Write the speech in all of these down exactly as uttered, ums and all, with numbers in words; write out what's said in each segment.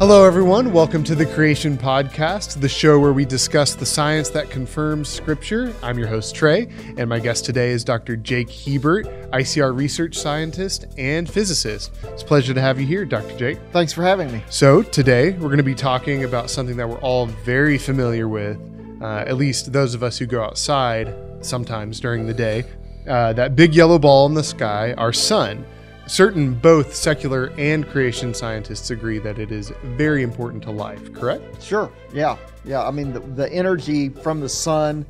Hello, everyone. Welcome to The Creation Podcast, the show where we discuss the science that confirms Scripture. I'm your host, Trey, and my guest today is Doctor Jake Hebert, I C R research scientist and physicist. It's a pleasure to have you here, Doctor Jake. Thanks for having me. So today we're going to be talking about something that we're all very familiar with, uh, at least those of us who go outside sometimes during the day, uh, that big yellow ball in the sky, our sun. Certain both secular and creation scientists agree that it is very important to life, correct? Sure, yeah. Yeah, I mean, the, the energy from the sun,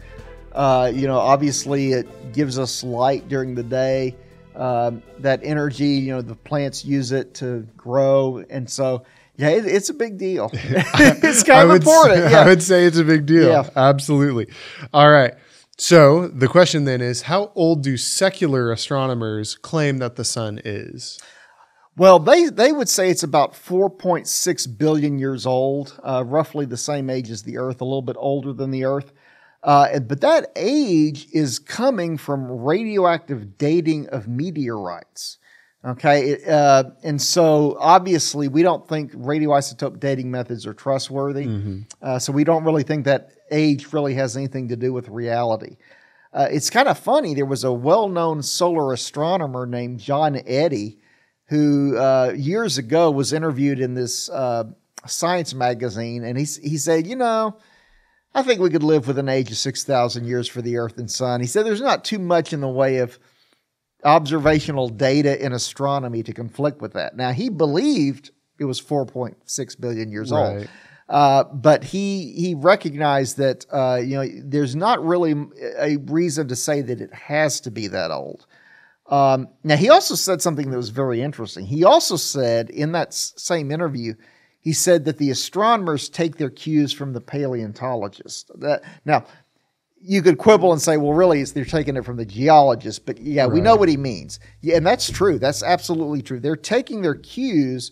uh, you know, obviously it gives us light during the day. Um, that energy, you know, the plants use it to grow. And so, yeah, it, it's a big deal. It's kind of important. Say, yeah. I would say it's a big deal. Yeah. Absolutely. All right. So the question then is, how old do secular astronomers claim that the sun is? Well, they, they would say it's about four point six billion years old, uh, roughly the same age as the Earth, a little bit older than the Earth. Uh, but that age is coming from radioactive dating of meteorites. Okay, it, uh, and so obviously we don't think radioisotope dating methods are trustworthy, mm-hmm. uh, so we don't really think that age really has anything to do with reality. Uh, it's kind of funny. There was a well-known solar astronomer named John Eddy who uh, years ago was interviewed in this uh, science magazine, and he, he said, you know, I think we could live with an age of six thousand years for the Earth and Sun. He said there's not too much in the way of observational data in astronomy to conflict with that. Now, he believed it was four point six billion years right. old, uh, but he he recognized that uh, you know there's not really a reason to say that it has to be that old. Um, now, he also said something that was very interesting. He also said in that same interview, he said that the astronomers take their cues from the paleontologists. That now. You could quibble and say, well, really, it's, they're taking it from the geologists, but yeah, right. we know what he means. Yeah, and that's true. That's absolutely true. They're taking their cues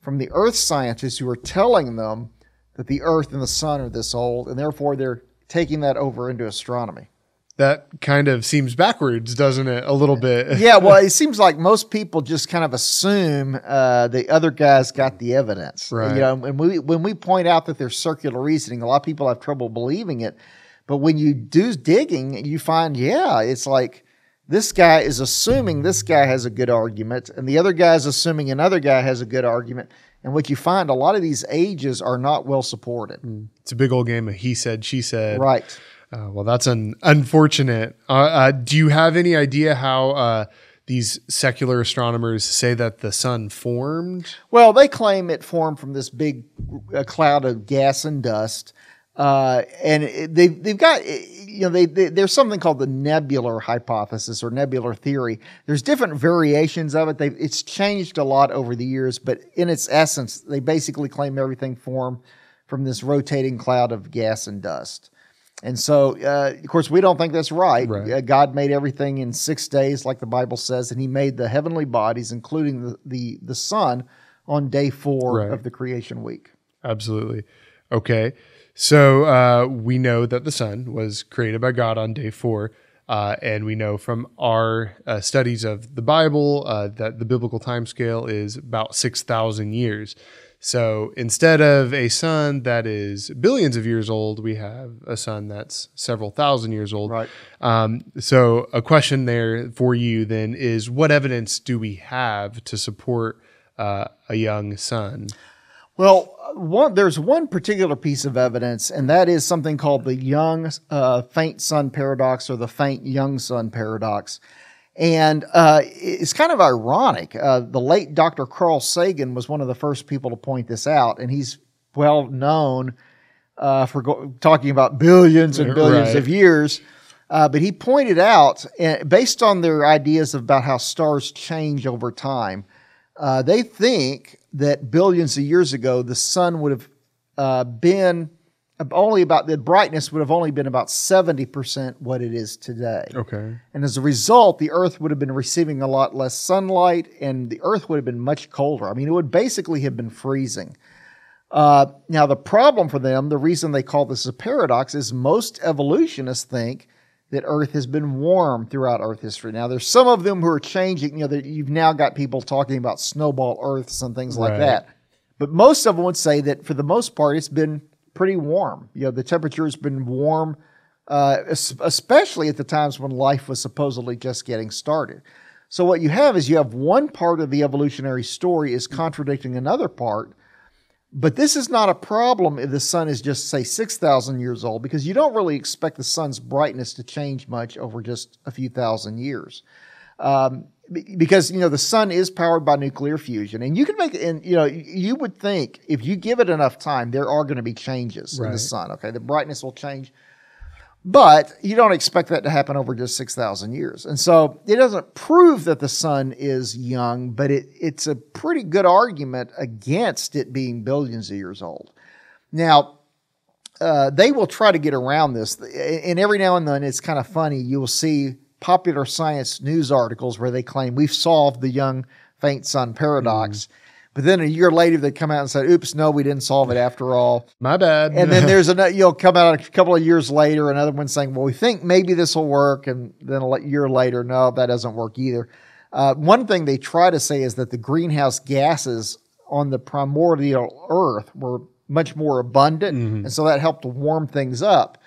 from the Earth scientists who are telling them that the Earth and the Sun are this old, and therefore they're taking that over into astronomy. That kind of seems backwards, doesn't it, a little bit? Yeah, well, it seems like most people just kind of assume uh, the other guys got the evidence. Right. You know, and we, when we point out that there's circular reasoning, a lot of people have trouble believing it. But when you do digging, you find, yeah, it's like this guy is assuming this guy has a good argument, and the other guy is assuming another guy has a good argument. And what you find, a lot of these ages are not well supported. It's a big old game of he said, she said. Right. Uh, well, that's an unfortunate. Uh, uh, do you have any idea how uh, these secular astronomers say that the sun formed? Well, they claim it formed from this big uh, cloud of gas and dust. Uh, and they, they've got, you know, they, they, there's something called the nebular hypothesis or nebular theory. There's different variations of it. They've, it's changed a lot over the years, but in its essence, they basically claim everything formed from this rotating cloud of gas and dust. And so, uh, of course, we don't think that's right. right. God made everything in six days, like the Bible says, and he made the heavenly bodies, including the, the, the sun, on day four right. of the creation week. Absolutely. Okay. So uh, we know that the sun was created by God on day four, uh, and we know from our uh, studies of the Bible uh, that the biblical timescale is about six thousand years. So instead of a sun that is billions of years old, we have a sun that's several thousand years old. Right. Um, so a question there for you then is, what evidence do we have to support uh, a young sun? Well, one, there's one particular piece of evidence, and that is something called the young uh, faint sun paradox or the faint young sun paradox. And uh, it's kind of ironic. Uh, the late Doctor Carl Sagan was one of the first people to point this out, and he's well known uh, for go talking about billions and billions right. of years. Uh, but he pointed out, uh, based on their ideas about how stars change over time, uh, they think that billions of years ago, the sun would have uh, been only about, the brightness would have only been about seventy percent what it is today. Okay. And as a result, the Earth would have been receiving a lot less sunlight, and the Earth would have been much colder. I mean, it would basically have been freezing. Uh, now, the problem for them, the reason they call this a paradox, is most evolutionists think that Earth has been warm throughout Earth history. Now, there's some of them who are changing. You know, you've now got people talking about snowball Earths and things like that. But most of them would say that for the most part, it's been pretty warm. You know, the temperature has been warm, uh, especially at the times when life was supposedly just getting started. So what you have is you have one part of the evolutionary story is contradicting another part, but this is not a problem if the sun is just, say, six thousand years old, because you don't really expect the sun's brightness to change much over just a few thousand years. Um, because, you know, the sun is powered by nuclear fusion, and you can make, and, you know, you would think if you give it enough time, there are going to be changes right. in the sun, okay? The brightness will change, but you don't expect that to happen over just six thousand years. And so it doesn't prove that the sun is young, but it, it's a pretty good argument against it being billions of years old. Now, uh, they will try to get around this, and every now and then it's kind of funny. You will see popular science news articles where they claim we've solved the young faint sun paradox. Mm. But then a year later, they come out and say, oops, no, we didn't solve it after all. My bad. And then there's another, you'll come out a couple of years later, another one saying, well, we think maybe this will work. And then a year later, no, that doesn't work either. Uh, one thing they try to say is that the greenhouse gases on the primordial Earth were much more abundant. Mm-hmm. And so that helped to warm things up.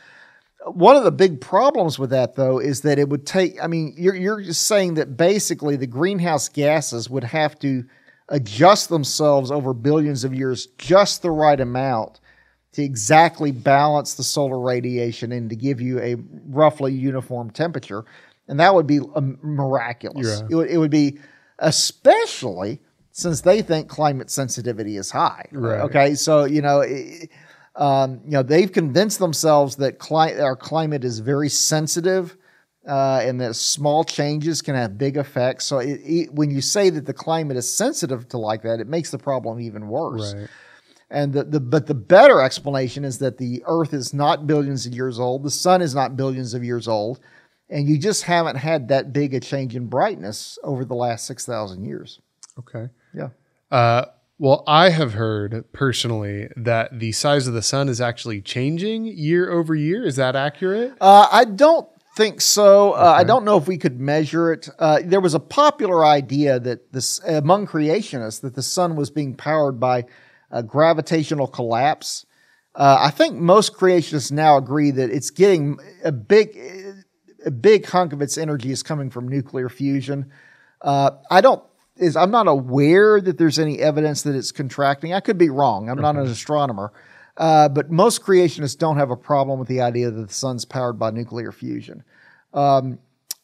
One of the big problems with that, though, is that it would take, I mean, you're, you're just saying that basically the greenhouse gases would have to adjust themselves over billions of years just the right amount to exactly balance the solar radiation and to give you a roughly uniform temperature. And that would be um, miraculous. Yeah. It, would, it would be, especially since they think climate sensitivity is high. Right. Okay, so, you know, it, um, you know, they've convinced themselves that cli- our climate is very sensitive, Uh, and that small changes can have big effects. So it, it, when you say that the climate is sensitive to like that, it makes the problem even worse. Right. And the, the but the better explanation is that the Earth is not billions of years old, the sun is not billions of years old, and you just haven't had that big a change in brightness over the last six thousand years. Okay. Yeah. Uh, well, I have heard personally that the size of the sun is actually changing year over year. Is that accurate? Uh, I don't think so. Uh, okay. I don't know if we could measure it. Uh, there was a popular idea that this among creationists that the sun was being powered by a gravitational collapse. Uh, I think most creationists now agree that it's getting a big, a big hunk of its energy is coming from nuclear fusion. Uh, I don't. Is I'm not aware that there's any evidence that it's contracting. I could be wrong. I'm not an astronomer. Uh, but most creationists don't have a problem with the idea that the sun's powered by nuclear fusion. Um,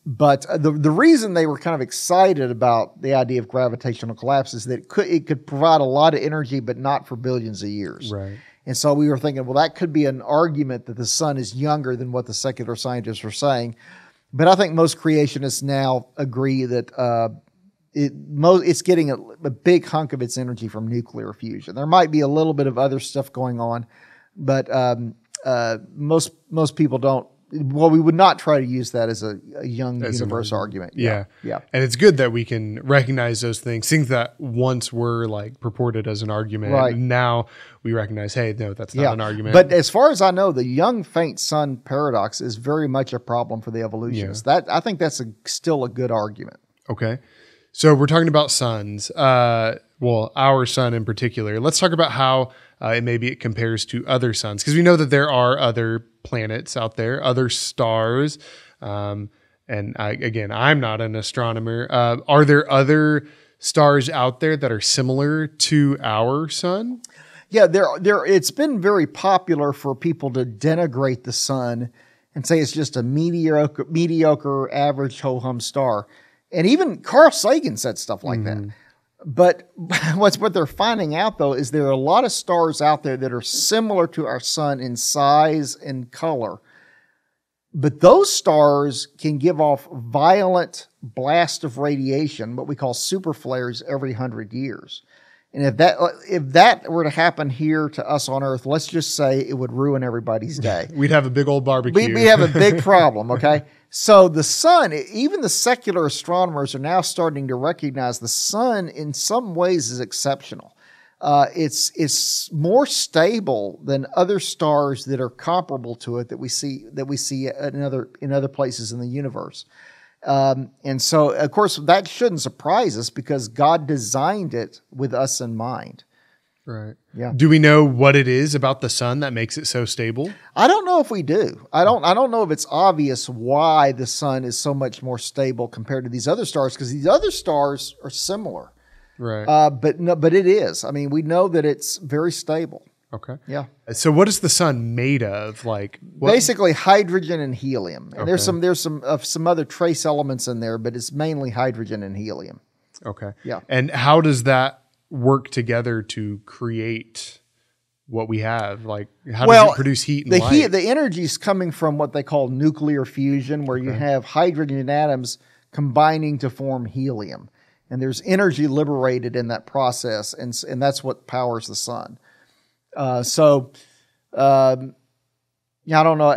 but the the reason they were kind of excited about the idea of gravitational collapse is that it could, it could provide a lot of energy, but not for billions of years. Right. And so we were thinking, well, that could be an argument that the sun is younger than what the secular scientists are saying. But I think most creationists now agree that uh, It, it's getting a, a big hunk of its energy from nuclear fusion. There might be a little bit of other stuff going on, but um, uh, most most people don't. Well, we would not try to use that as a, a young as universe a, argument. Yeah. yeah, yeah. And it's good that we can recognize those things, things that once were like purported as an argument. Right. And now we recognize, hey, no, that's not yeah. an argument. But as far as I know, the young faint sun paradox is very much a problem for the evolutionists. Yeah. That I think that's a, still a good argument. Okay. So we're talking about suns, uh, well, our sun in particular. Let's talk about how uh, maybe it compares to other suns, because we know that there are other planets out there, other stars. Um, and I, again, I'm not an astronomer. Uh, are there other stars out there that are similar to our sun? Yeah, there, there. It's been very popular for people to denigrate the sun and say it's just a mediocre, mediocre average ho-hum star. And even Carl Sagan said stuff like mm-hmm. that. But what's what they're finding out, though, is there are a lot of stars out there that are similar to our sun in size and color. But those stars can give off violent blasts of radiation, what we call super flares, every hundred years. And if that if that were to happen here to us on Earth, let's just say it would ruin everybody's day. We'd have a big old barbecue. We'd, we'd have a big problem, okay? So the sun, even the secular astronomers are now starting to recognize the sun in some ways is exceptional. Uh, it's, it's more stable than other stars that are comparable to it that we see, that we see in other, in other places in the universe. Um, and so, of course, that shouldn't surprise us because God designed it with us in mind. Right. Yeah. Do we know what it is about the sun that makes it so stable? I don't know if we do. I don't I don't know if it's obvious why the sun is so much more stable compared to these other stars, because these other stars are similar. Right. Uh, but no, but it is. I mean, we know that it's very stable. Okay. Yeah. So what is the sun made of? Like what? Basically hydrogen and helium. And okay. there's some there's some uh, some other trace elements in there, but it's mainly hydrogen and helium. Okay. Yeah. And how does that work together to create what we have? Like, how well, does it produce heat and the light? Heat, the energy is coming from what they call nuclear fusion, where okay. you have hydrogen atoms combining to form helium, and there's energy liberated in that process, and and that's what powers the sun. Uh, so, um, yeah, I don't know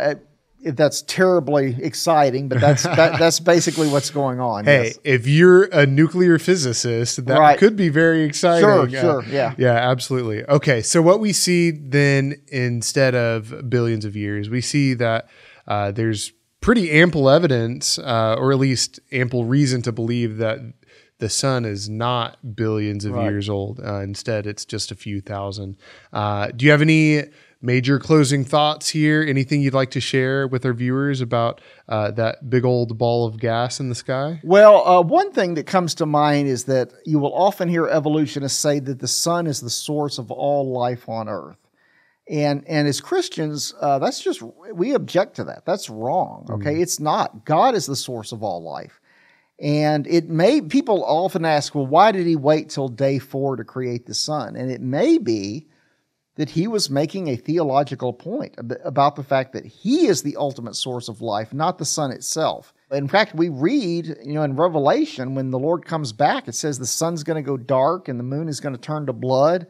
if that's terribly exciting, but that's that, that's basically what's going on. Hey, yes. If you're a nuclear physicist, that right. could be very exciting. Sure, yeah. sure, yeah. Yeah, absolutely. Okay, so what we see then instead of billions of years, we see that uh, there's pretty ample evidence, uh, or at least ample reason to believe that the sun is not billions of right. years old. Uh, instead, it's just a few thousand. Uh, do you have any major closing thoughts here? Anything you'd like to share with our viewers about uh, that big old ball of gas in the sky? Well, uh, one thing that comes to mind is that you will often hear evolutionists say that the sun is the source of all life on Earth. And, and as Christians, uh, that's just, we object to that. That's wrong, okay? Mm. It's not. God is the source of all life. And it may, people often ask, well, why did he wait till day four to create the sun? And it may be that he was making a theological point about the fact that he is the ultimate source of life, not the sun itself. In fact, we read, you know, in Revelation, when the Lord comes back, it says the sun's going to go dark and the moon is going to turn to blood.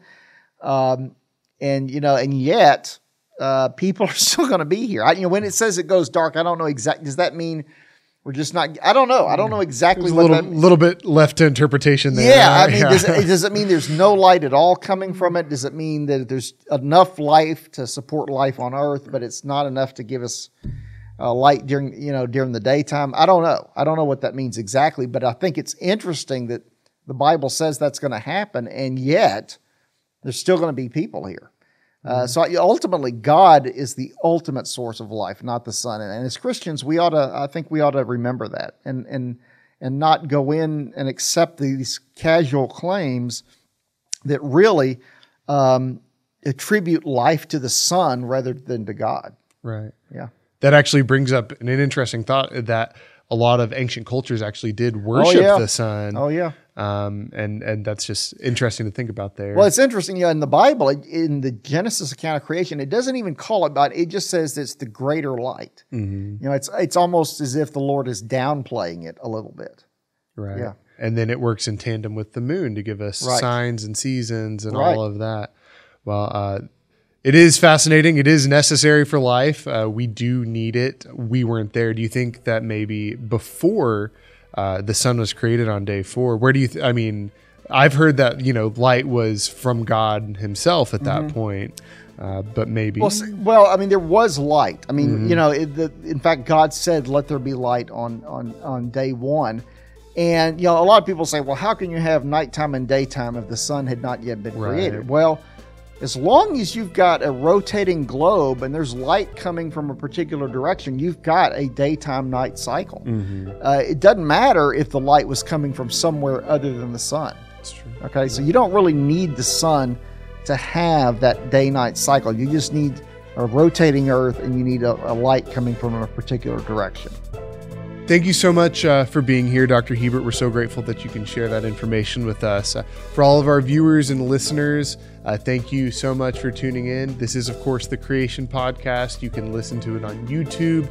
Um, and, you know, and yet uh, people are still going to be here. I, you know, when it says it goes dark, I don't know exactly, does that mean we're just not, I don't know. I don't know exactly what that means. There's a little bit left to interpretation there. Yeah, I mean, yeah. Does, it, does it mean there's no light at all coming from it? Does it mean that there's enough life to support life on Earth, but it's not enough to give us uh, light during, you know, during the daytime? I don't know. I don't know what that means exactly, but I think it's interesting that the Bible says that's going to happen, and yet there's still going to be people here. Uh, mm-hmm. So ultimately, God is the ultimate source of life, not the sun. And, and as Christians, we ought to—I think—we ought to remember that, and and and not go in and accept these casual claims that really um, attribute life to the sun rather than to God. Right. Yeah. That actually brings up an, an interesting thought that a lot of ancient cultures actually did worship oh, yeah. the sun. Oh yeah. Um, and, and that's just interesting to think about there. Well, it's interesting, you know, in the Bible, in the Genesis account of creation, it doesn't even call it God. It just says it's the greater light. Mm-hmm. You know, it's, it's almost as if the Lord is downplaying it a little bit. Right. Yeah. And then it works in tandem with the moon to give us right. signs and seasons and right. all of that. Well, uh, it is fascinating. It is necessary for life. Uh, we do need it. We weren't there. Do you think that maybe before Uh, the sun was created on day four? Where do you, th I mean, I've heard that, you know, light was from God himself at that mm-hmm. point, uh, but maybe. Well, well, I mean, there was light. I mean, mm-hmm. you know, it, the, in fact, God said, let there be light on, on, on day one. And, you know, a lot of people say, well, how can you have nighttime and daytime if the sun had not yet been right. created? Well, as long as you've got a rotating globe and there's light coming from a particular direction, you've got a daytime-night cycle. Mm-hmm. uh, it doesn't matter if the light was coming from somewhere other than the sun. That's true. Okay, yeah. So you don't really need the sun to have that day-night cycle. You just need a rotating Earth and you need a, a light coming from a particular direction. Thank you so much uh, for being here, Doctor Hebert. We're so grateful that you can share that information with us. Uh, for all of our viewers and listeners, uh, thank you so much for tuning in. This is, of course, The Creation Podcast. You can listen to it on YouTube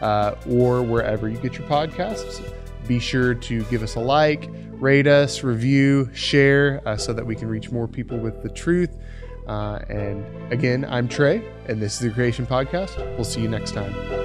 uh, or wherever you get your podcasts. Be sure to give us a like, rate us, review, share, uh, so that we can reach more people with the truth. Uh, and again, I'm Trey, and this is The Creation Podcast. We'll see you next time.